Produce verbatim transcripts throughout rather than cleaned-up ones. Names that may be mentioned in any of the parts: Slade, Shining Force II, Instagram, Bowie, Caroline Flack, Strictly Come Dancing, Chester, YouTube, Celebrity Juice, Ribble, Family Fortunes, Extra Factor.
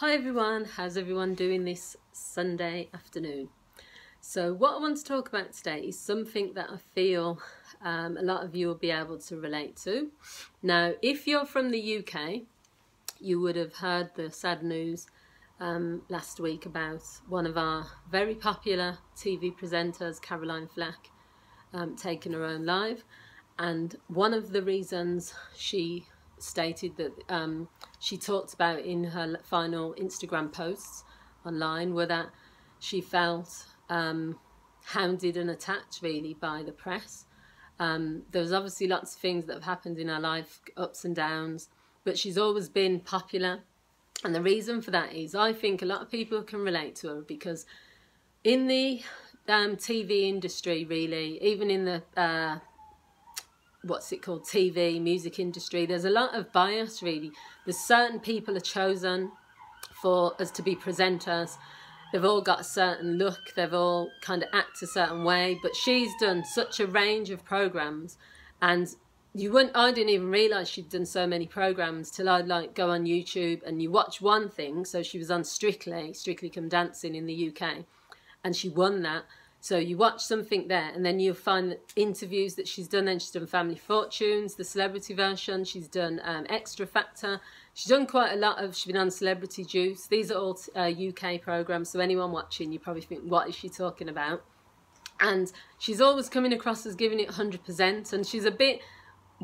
Hi everyone, how's everyone doing this Sunday afternoon? So what I want to talk about today is something that I feel um, a lot of you will be able to relate to. Now, if you're from the U K, you would have heard the sad news um, last week about one of our very popular T V presenters, Caroline Flack, um, taking her own life. And one of the reasons she stated that um, she talked about in her final Instagram posts online were that she felt um, hounded and attacked really by the press. Um, there's obviously lots of things that have happened in her life, ups and downs, but she's always been popular. And the reason for that is I think a lot of people can relate to her because in the um, T V industry really, even in the uh, what's it called, T V, music industry, there's a lot of bias really. There's certain people are chosen for us to be presenters. They've all got a certain look, they've all kind of act a certain way, but she's done such a range of programmes, and you wouldn't, I didn't even realise she'd done so many programmes till I'd like go on YouTube and you watch one thing. So she was on Strictly, Strictly Come Dancing in the U K, and she won that. So you watch something there and then you'll find that interviews that she's done. Then she's done Family Fortunes, the celebrity version. She's done um, Extra Factor. She's done quite a lot of, she's been on Celebrity Juice. These are all uh, U K programmes. So anyone watching, you probably think, what is she talking about? And she's always coming across as giving it one hundred percent. And she's a bit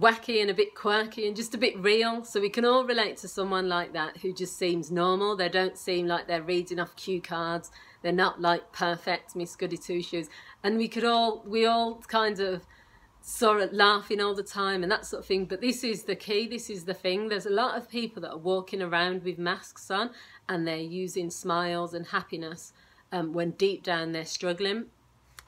wacky and a bit quirky and just a bit real. So we can all relate to someone like that who just seems normal. They don't seem like they're reading off cue cards. They're not like perfect Miss Goody Two Shoes, and we could all we all kind of saw it laughing all the time and that sort of thing. But this is the key. This is the thing. There's a lot of people that are walking around with masks on, and they're using smiles and happiness um, when deep down they're struggling.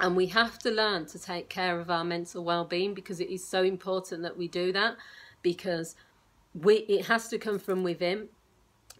And we have to learn to take care of our mental well-being, because it is so important that we do that, because we it has to come from within.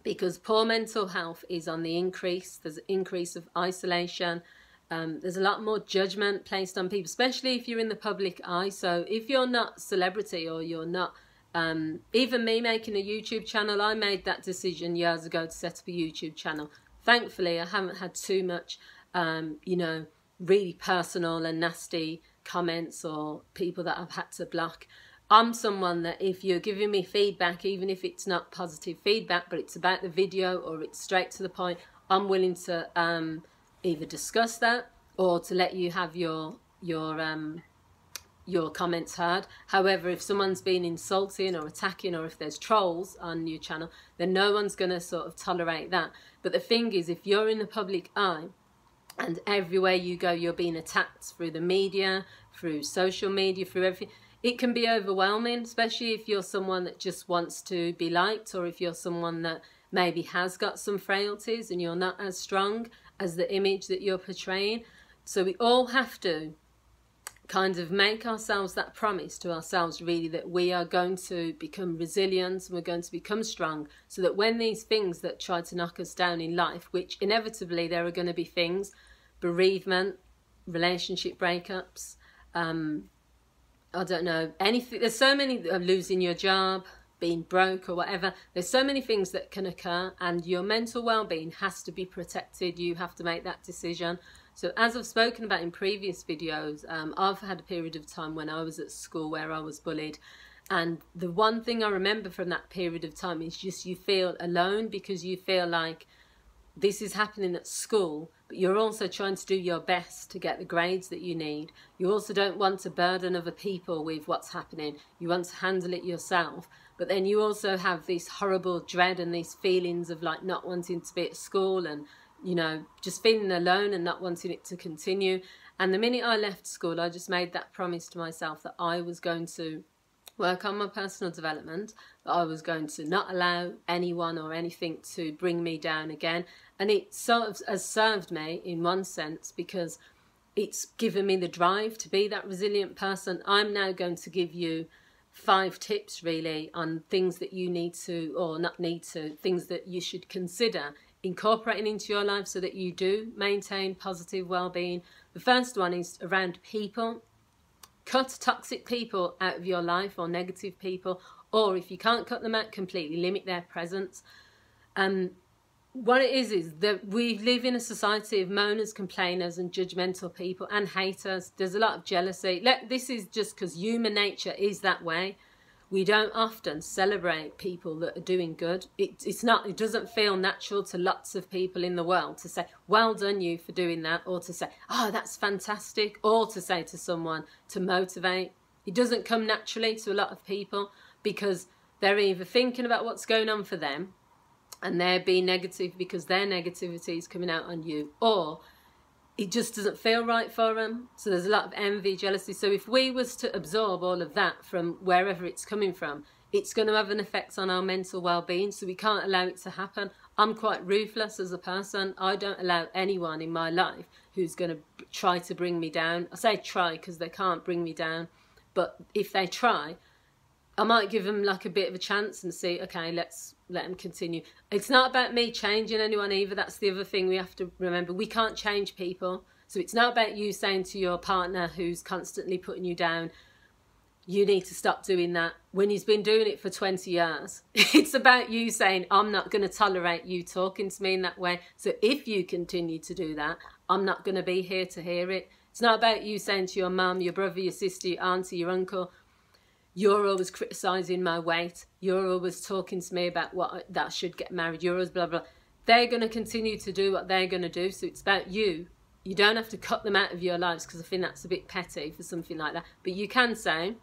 Because poor mental health is on the increase. There's an increase of isolation. Um, there's a lot more judgment placed on people, especially if you're in the public eye. So if you're not celebrity or you're not, um, even me making a YouTube channel, I made that decision years ago to set up a YouTube channel. Thankfully, I haven't had too much, um, you know, really personal and nasty comments or people that I've had to block. I'm someone that if you're giving me feedback, even if it's not positive feedback, but it's about the video or it's straight to the point, I'm willing to um, either discuss that or to let you have your your um, your comments heard. However, if someone's been insulting or attacking, or if there's trolls on your channel, then no one's going to sort of tolerate that. But the thing is, if you're in the public eye, and everywhere you go, you're being attacked through the media, through social media, through everything. It can be overwhelming, especially if you're someone that just wants to be liked, or if you're someone that maybe has got some frailties and you're not as strong as the image that you're portraying. So we all have to kind of make ourselves that promise to ourselves really that we are going to become resilient and we're going to become strong, so that when these things that try to knock us down in life, which inevitably there are going to be things, bereavement, relationship breakups, um, I don't know, anything, there's so many, losing your job, being broke or whatever, there's so many things that can occur, and your mental well-being has to be protected. You have to make that decision. So as I've spoken about in previous videos, um, I've had a period of time when I was at school where I was bullied, and the one thing I remember from that period of time is just you feel alone, because you feel like this is happening at school, but you're also trying to do your best to get the grades that you need. You also don't want to burden other people with what's happening. You want to handle it yourself. But then you also have this horrible dread and these feelings of like not wanting to be at school, and, you know, just feeling alone and not wanting it to continue. And the minute I left school, I just made that promise to myself that I was going to work on my personal development, that I was going to not allow anyone or anything to bring me down again. And it sort of has served me in one sense, because it's given me the drive to be that resilient person. I'm now going to give you five tips really on things that you need to, or not need to, things that you should consider incorporating into your life so that you do maintain positive well-being. The first one is around people. Cut toxic people out of your life, or negative people, or if you can't cut them out completely, limit their presence. Um, what it is is that we live in a society of moaners, complainers and judgmental people and haters. There's a lot of jealousy. Let, this is just because human nature is that way. We don't often celebrate people that are doing good. It, it's not, it doesn't feel natural to lots of people in the world to say, well done you for doing that, or to say, oh, that's fantastic, or to say to someone to motivate. It doesn't come naturally to a lot of people because they're either thinking about what's going on for them and they're being negative because their negativity is coming out on you, or it just doesn't feel right for them. So there's a lot of envy, jealousy. So if we was to absorb all of that from wherever it's coming from, it's going to have an effect on our mental well-being, so we can't allow it to happen. I'm quite ruthless as a person. I don't allow anyone in my life who's going to try to bring me down. I say try because they can't bring me down, but if they try, I might give them like a bit of a chance and see, okay, let's let them continue. It's not about me changing anyone either. That's the other thing we have to remember. We can't change people. So it's not about you saying to your partner who's constantly putting you down, you need to stop doing that when he's been doing it for twenty years. It's about you saying, I'm not going to tolerate you talking to me in that way. So if you continue to do that, I'm not going to be here to hear it. It's not about you saying to your mum, your brother, your sister, your auntie, your uncle, you're always criticising my weight, you're always talking to me about what that I should get married, you're always blah, blah. They're going to continue to do what they're going to do, so it's about you. You don't have to cut them out of your lives, because I think that's a bit petty for something like that. But you can say,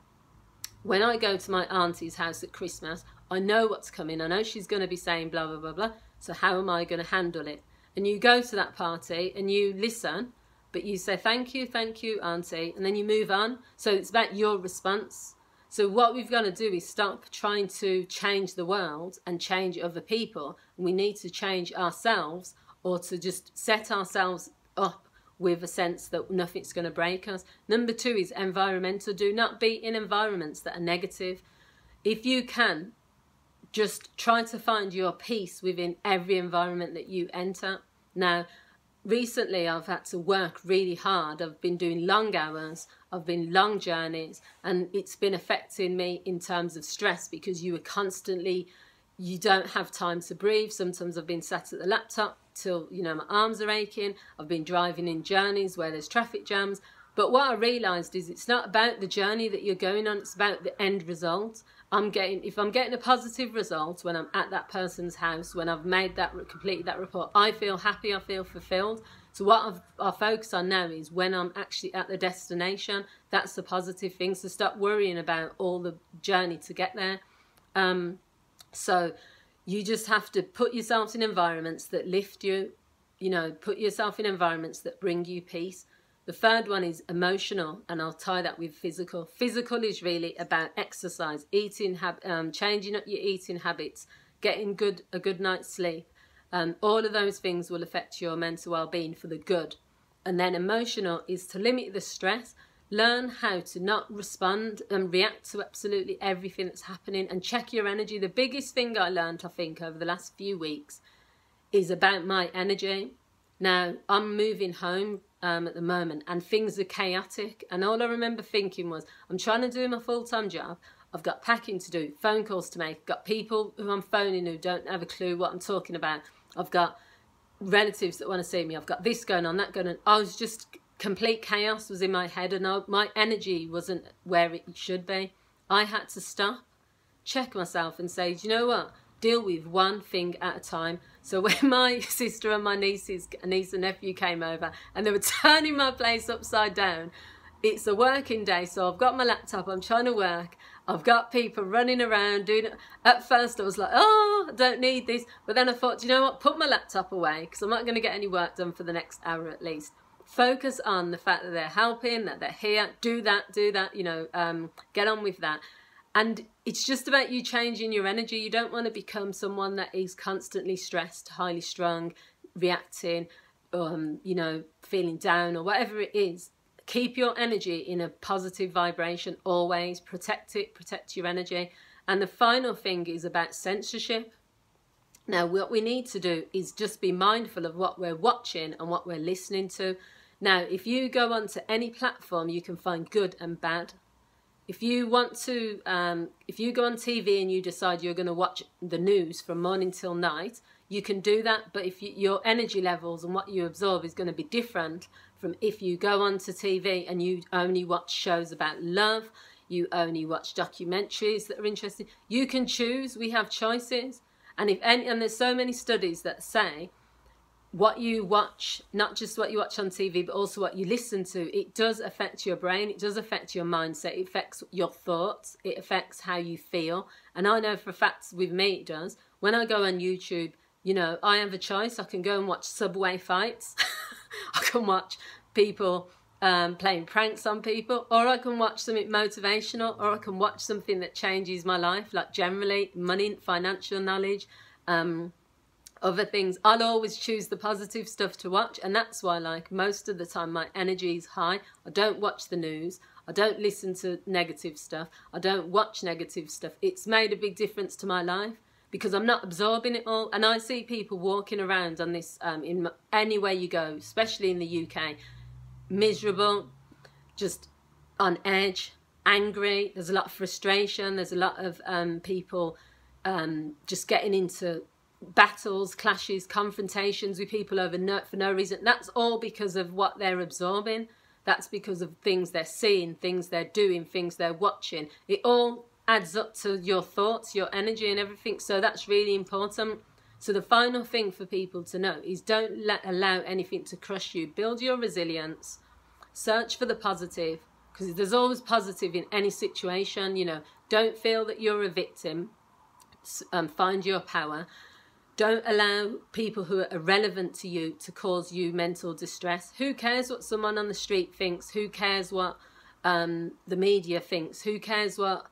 when I go to my auntie's house at Christmas, I know what's coming, I know she's going to be saying blah, blah, blah, blah, so how am I going to handle it? And you go to that party and you listen, but you say, thank you, thank you, auntie, and then you move on. So it's about your response. So what we've got to do is stop trying to change the world and change other people. We need to change ourselves, or to just set ourselves up with a sense that nothing's going to break us. Number two is environmental. Do not be in environments that are negative. If you can, just try to find your peace within every environment that you enter. Now, recently I've had to work really hard. I've been doing long hours. I've been long journeys, and it's been affecting me in terms of stress, because you are constantly, you don't have time to breathe. Sometimes I've been sat at the laptop till, you know, my arms are aching. I've been driving in journeys where there's traffic jams. But what I realised is it's not about the journey that you're going on, it's about the end result. I'm getting, if I'm getting a positive result when I'm at that person's house, when I've made that, completed that report, I feel happy, I feel fulfilled. So what I've, I focus on now is when I'm actually at the destination, that's the positive thing. So stop worrying about all the journey to get there. Um, so you just have to put yourself in environments that lift you, you know, put yourself in environments that bring you peace. The third one is emotional, and I'll tie that with physical. Physical is really about exercise, eating, um, changing up your eating habits, getting good a good night's sleep. Um, all of those things will affect your mental well-being for the good. And then emotional is to limit the stress, learn how to not respond and react to absolutely everything that's happening, and check your energy. The biggest thing I learned, I think, over the last few weeks is about my energy. Now, I'm moving home um, at the moment, and things are chaotic, and all I remember thinking was, I'm trying to do my full-time job, I've got packing to do, phone calls to make, got people who I'm phoning who don't have a clue what I'm talking about, I've got relatives that want to see me, I've got this going on, that going on. I was just, complete chaos was in my head, and I, my energy wasn't where it should be. I had to stop, check myself and say, do you know what, deal with one thing at a time. So when my sister and my nieces, niece and nephew came over and they were turning my place upside down, it's a working day, so I've got my laptop, I'm trying to work, I've got people running around doing it. At first I was like, oh, I don't need this. But then I thought, you know what, put my laptop away, because I'm not going to get any work done for the next hour at least. Focus on the fact that they're helping, that they're here, do that, do that, you know, um, get on with that. And it's just about you changing your energy. You don't want to become someone that is constantly stressed, highly strung, reacting, um, you know, feeling down or whatever it is. Keep your energy in a positive vibration always. Protect it, protect your energy. And the final thing is about censorship. Now, what we need to do is just be mindful of what we're watching and what we're listening to. Now, if you go onto any platform, you can find good and bad. If you want to, um, if you go on T V and you decide you're going to watch the news from morning till night, you can do that, but if you, your energy levels and what you absorb is going to be different from if you go onto T V and you only watch shows about love, you only watch documentaries that are interesting. You can choose. We have choices. And if any, and there's so many studies that say what you watch, not just what you watch on T V, but also what you listen to, it does affect your brain, it does affect your mindset, it affects your thoughts, it affects how you feel. And I know for facts with me it does. When I go on YouTube, you know, I have a choice. I can go and watch subway fights, I can watch people um, playing pranks on people, or I can watch something motivational, or I can watch something that changes my life, like generally money, financial knowledge, um, other things. I'll always choose the positive stuff to watch, and that's why, like, most of the time my energy is high. I don't watch the news, I don't listen to negative stuff, I don't watch negative stuff. It's made a big difference to my life because I'm not absorbing it all. And I see people walking around on this um, in anywhere you go, especially in the U K, miserable, just on edge, angry. There's a lot of frustration, there's a lot of um, people um, just getting into battles, clashes, confrontations with people over no, for no reason. That's all because of what they're absorbing. That's because of things they're seeing, things they're doing, things they're watching. It all adds up to your thoughts, your energy and everything. So that's really important. So the final thing for people to know is don't let, allow anything to crush you. Build your resilience. Search for the positive, because there's always positive in any situation. You know, don't feel that you're a victim. Um, find your power. Don't allow people who are irrelevant to you to cause you mental distress. Who cares what someone on the street thinks? Who cares what um, the media thinks? Who cares what,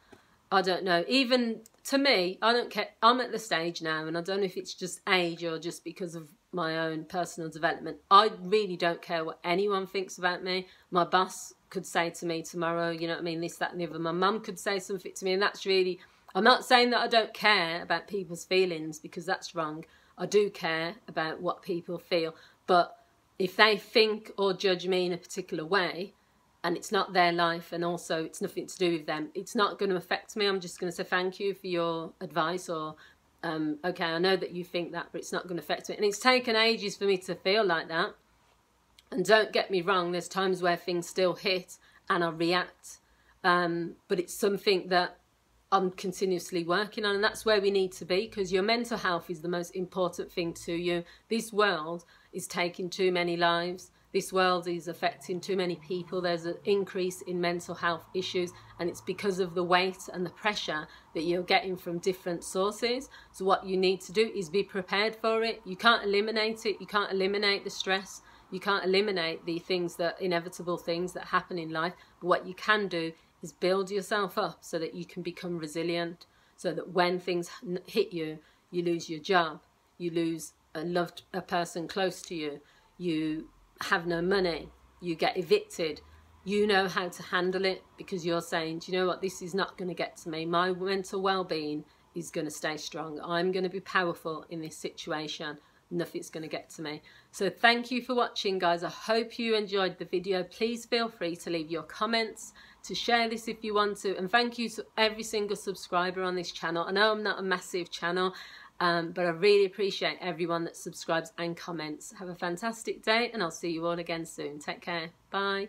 I don't know. Even to me, I don't care. I'm at the stage now, and I don't know if it's just age or just because of my own personal development. I really don't care what anyone thinks about me. My boss could say to me tomorrow, you know what I mean, this, that and the other. My mum could say something to me, and that's really... I'm not saying that I don't care about people's feelings, because that's wrong. I do care about what people feel. But if they think or judge me in a particular way, and it's not their life, and also it's nothing to do with them, it's not going to affect me. I'm just going to say thank you for your advice, or um, okay, I know that you think that, but it's not going to affect me. And it's taken ages for me to feel like that. And don't get me wrong, there's times where things still hit and I react. Um, but it's something that I'm continuously working on, and that's where we need to be, because your mental health is the most important thing to you. This world is taking too many lives. This world is affecting too many people. There's an increase in mental health issues, and it's because of the weight and the pressure that you're getting from different sources. So what you need to do is be prepared for it. You can't eliminate it. You can't eliminate the stress. You can't eliminate the things that, inevitable things that happen in life. But what you can do is build yourself up so that you can become resilient, so that when things hit you, you lose your job, you lose a loved a person close to you, you have no money, you get evicted, you know how to handle it, because you're saying, do you know what, this is not going to get to me. My mental well-being is going to stay strong. I'm going to be powerful in this situation. Nothing's going to get to me. So thank you for watching, guys. I hope you enjoyed the video. Please feel free to leave your comments, to share this if you want to, and thank you to every single subscriber on this channel. I know I'm not a massive channel, um, but I really appreciate everyone that subscribes and comments. Have a fantastic day, and I'll see you all again soon. Take care. Bye.